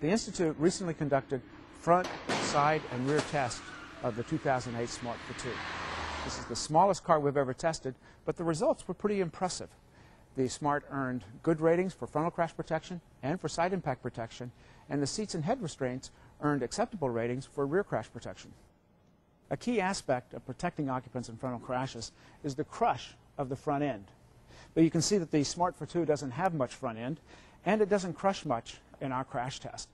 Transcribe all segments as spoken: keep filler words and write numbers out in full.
The Institute recently conducted front, side, and rear tests of the two thousand eight Smart Fortwo. This is the smallest car we've ever tested, but the results were pretty impressive. The Smart earned good ratings for frontal crash protection and for side impact protection, and the seats and head restraints earned acceptable ratings for rear crash protection. A key aspect of protecting occupants in frontal crashes is the crush of the front end. But you can see that the Smart Fortwo doesn't have much front end, and it doesn't crush much in our crash test.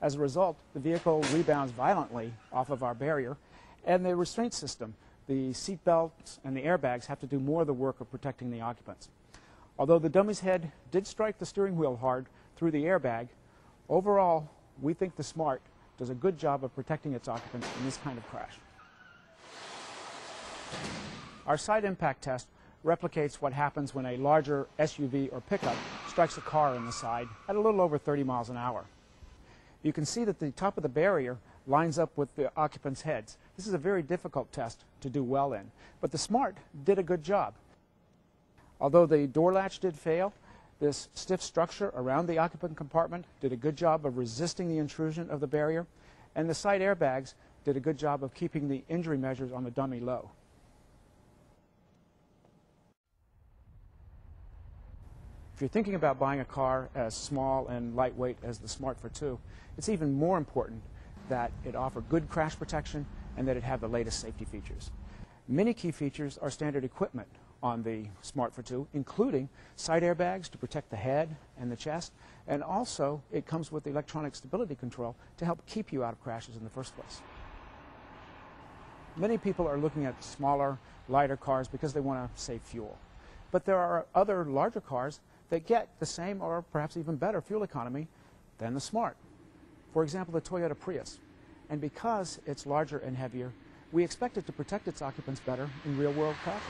As a result, the vehicle rebounds violently off of our barrier, and the restraint system, the seat belts and the airbags, have to do more of the work of protecting the occupants. Although the dummy's head did strike the steering wheel hard through the airbag, overall, we think the Smart does a good job of protecting its occupants in this kind of crash. Our side impact test replicates what happens when a larger S U V or pickup strikes a car on the side at a little over thirty miles an hour. You can see that the top of the barrier lines up with the occupants' heads. This is a very difficult test to do well in, but the Smart did a good job. Although the door latch did fail, this stiff structure around the occupant compartment did a good job of resisting the intrusion of the barrier, and the side airbags did a good job of keeping the injury measures on the dummy low. If you're thinking about buying a car as small and lightweight as the Smart Fortwo, it's even more important that it offer good crash protection and that it have the latest safety features. Many key features are standard equipment on the Smart Fortwo, including side airbags to protect the head and the chest, and also it comes with electronic stability control to help keep you out of crashes in the first place. Many people are looking at smaller, lighter cars because they want to save fuel. But there are other larger cars that get the same or perhaps even better fuel economy than the Smart. For example, the Toyota Prius. And because it's larger and heavier, we expect it to protect its occupants better in real-world crashes.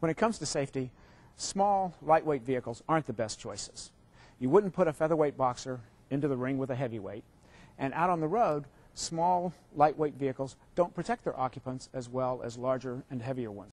When it comes to safety, small, lightweight vehicles aren't the best choices. You wouldn't put a featherweight boxer into the ring with a heavyweight. And out on the road, small, lightweight vehicles don't protect their occupants as well as larger and heavier ones.